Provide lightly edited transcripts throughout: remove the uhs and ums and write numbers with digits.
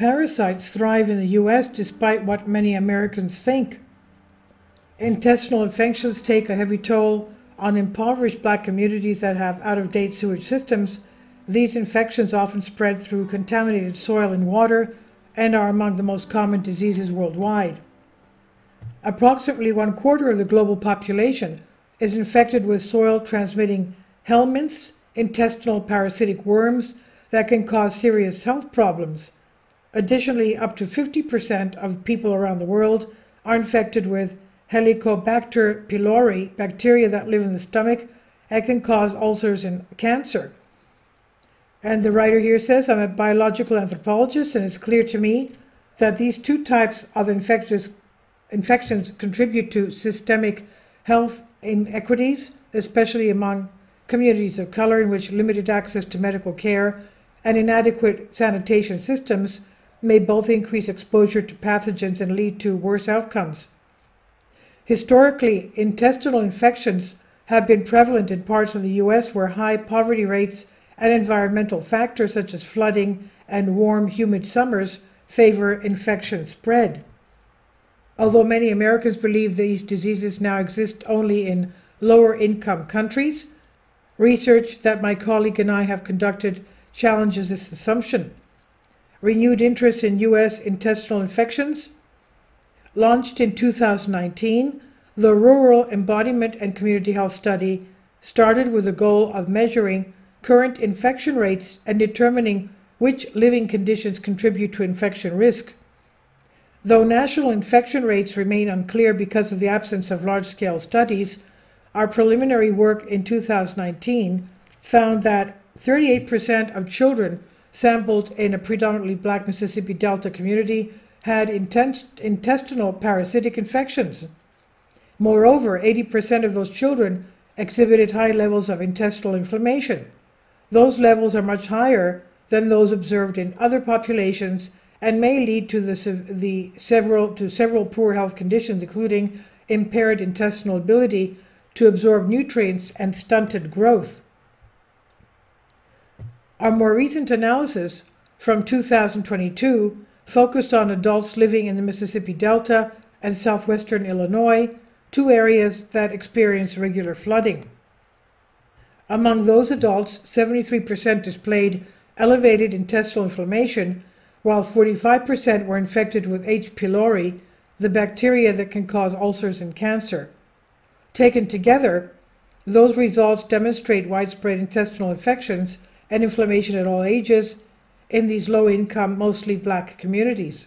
Parasites thrive in the U.S. despite what many Americans think. Intestinal infections take a heavy toll on impoverished Black communities that have out-of-date sewage systems. These infections often spread through contaminated soil and water and are among the most common diseases worldwide. Approximately 1/4 of the global population is infected with soil-transmitting helminths, intestinal parasitic worms that can cause serious health problems. Additionally, up to 50% of people around the world are infected with Helicobacter pylori, bacteria that live in the stomach and can cause ulcers and cancer. And the writer here says, I'm a biological anthropologist, and it's clear to me that these two types of infections contribute to systemic health inequities, especially among communities of color in which limited access to medical care and inadequate sanitation systems may both increase exposure to pathogens and lead to worse outcomes. Historically, intestinal infections have been prevalent in parts of the U.S. where high poverty rates and environmental factors such as flooding and warm, humid summers favor infection spread. Although many Americans believe these diseases now exist only in lower-income countries, research that my colleague and I have conducted challenges this assumption. Renewed interest in U.S. intestinal infections. Launched in 2019, the Rural Embodiment and Community Health Study started with the goal of measuring current infection rates and determining which living conditions contribute to infection risk. Though national infection rates remain unclear because of the absence of large-scale studies, our preliminary work in 2019 found that 38% of children sampled in a predominantly Black Mississippi Delta community had intestinal parasitic infections. Moreover, 80% of those children exhibited high levels of intestinal inflammation. Those levels are much higher than those observed in other populations and may lead to several poor health conditions, including impaired intestinal ability to absorb nutrients and stunted growth. Our more recent analysis from 2022 focused on adults living in the Mississippi Delta and southwestern Illinois, two areas that experience regular flooding. Among those adults, 73% displayed elevated intestinal inflammation, while 45% were infected with H. pylori, the bacteria that can cause ulcers and cancer. Taken together, those results demonstrate widespread intestinal infections and inflammation at all ages in these low-income, mostly Black communities.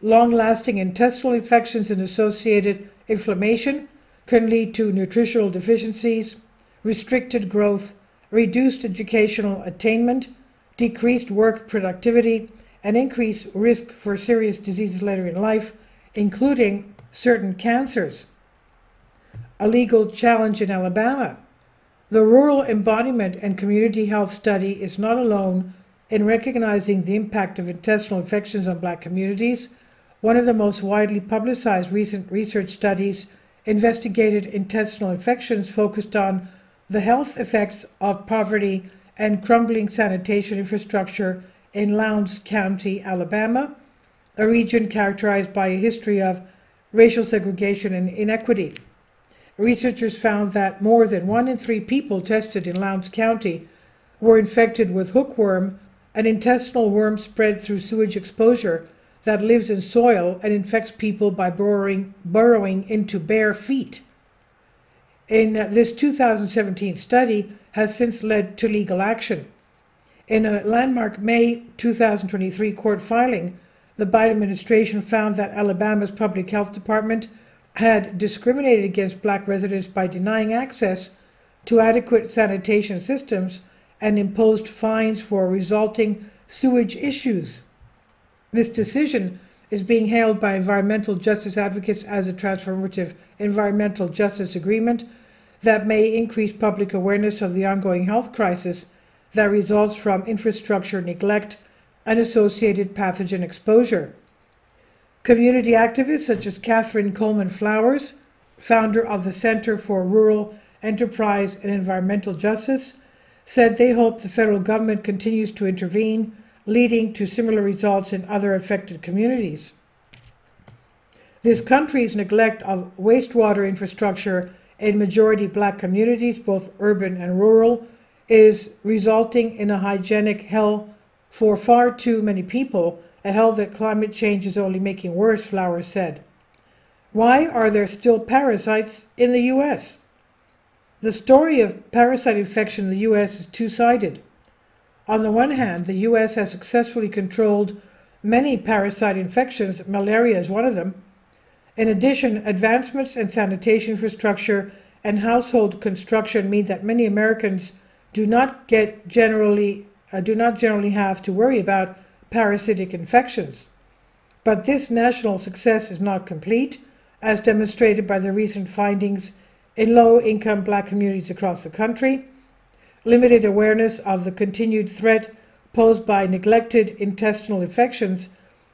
Long-lasting intestinal infections and associated inflammation can lead to nutritional deficiencies, restricted growth, reduced educational attainment, decreased work productivity, and increased risk for serious diseases later in life, including certain cancers. A legal challenge in Alabama. The Rural Embodiment and Community Health Study is not alone in recognizing the impact of intestinal infections on Black communities. One of the most widely publicized recent research studies investigated intestinal infections focused on the health effects of poverty and crumbling sanitation infrastructure in Lowndes County, Alabama, a region characterized by a history of racial segregation and inequity. Researchers found that more than 1 in 3 people tested in Lowndes County were infected with hookworm, an intestinal worm spread through sewage exposure that lives in soil and infects people by burrowing into bare feet. In this 2017 study has since led to legal action. In a landmark May 2023 court filing, the Biden administration found that Alabama's public health department had discriminated against Black residents by denying access to adequate sanitation systems and imposed fines for resulting sewage issues. This decision is being hailed by environmental justice advocates as a transformative environmental justice agreement that may increase public awareness of the ongoing health crisis that results from infrastructure neglect and associated pathogen exposure. Community activists such as Catherine Coleman Flowers, founder of the Center for Rural Enterprise and Environmental Justice, said they hope the federal government continues to intervene, leading to similar results in other affected communities. This country's neglect of wastewater infrastructure in majority Black communities, both urban and rural, is resulting in a hygienic hell for far too many people, a hell that climate change is only making worse, Flowers said. Why are there still parasites in the U.S.? The story of parasite infection in the U.S. is two-sided. On the one hand, the U.S. has successfully controlled many parasite infections, malaria is one of them. In addition, advancements in sanitation infrastructure and household construction mean that many Americans do not generally have to worry about parasitic infections. But this national success is not complete, as demonstrated by the recent findings in low-income Black communities across the country. Limited awareness of the continued threat posed by neglected intestinal infections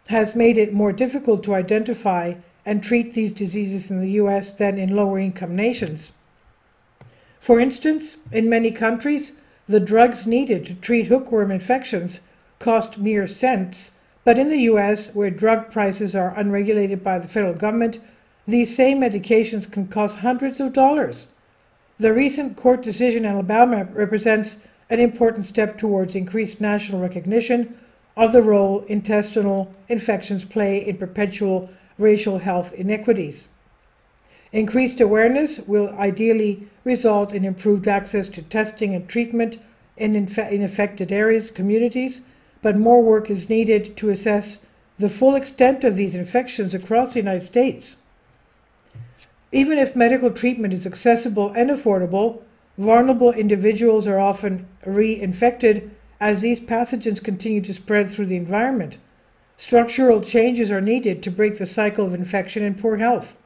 has made it more difficult to identify and treat these diseases in the U.S. than in lower-income nations. For instance, in many countries, the drugs needed to treat hookworm infections cost mere cents, but in the U.S., where drug prices are unregulated by the federal government, these same medications can cost hundreds of dollars. The recent court decision in Alabama represents an important step towards increased national recognition of the role intestinal infections play in perpetual racial health inequities. Increased awareness will ideally result in improved access to testing and treatment in affected areas, communities, but more work is needed to assess the full extent of these infections across the United States. Even if medical treatment is accessible and affordable, vulnerable individuals are often reinfected as these pathogens continue to spread through the environment. Structural changes are needed to break the cycle of infection and poor health.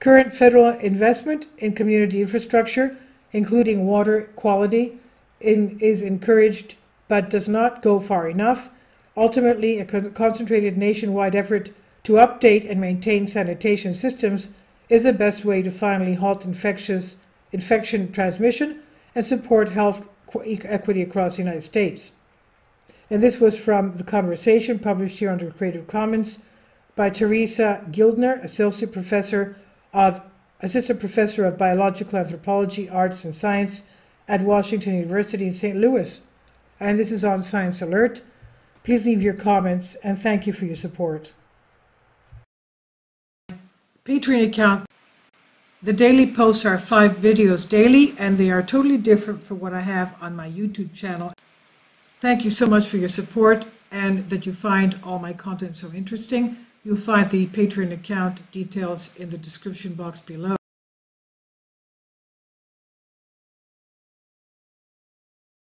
Current federal investment in community infrastructure, including water quality, is encouraged but does not go far enough. Ultimately, a concentrated nationwide effort to update and maintain sanitation systems is the best way to finally halt infection transmission and support health equity across the United States. And this was from The Conversation, published here under Creative Commons by Teresa Gildner, Assistant Professor of Biological Anthropology, Arts and Science at Washington University in St. Louis. And this is on Science Alert. Please leave your comments, and thank you for your support. Patreon account. The daily posts are 5 videos daily, and they are totally different from what I have on my YouTube channel. Thank you so much for your support and that you find all my content so interesting. You'll find the Patreon account details in the description box below.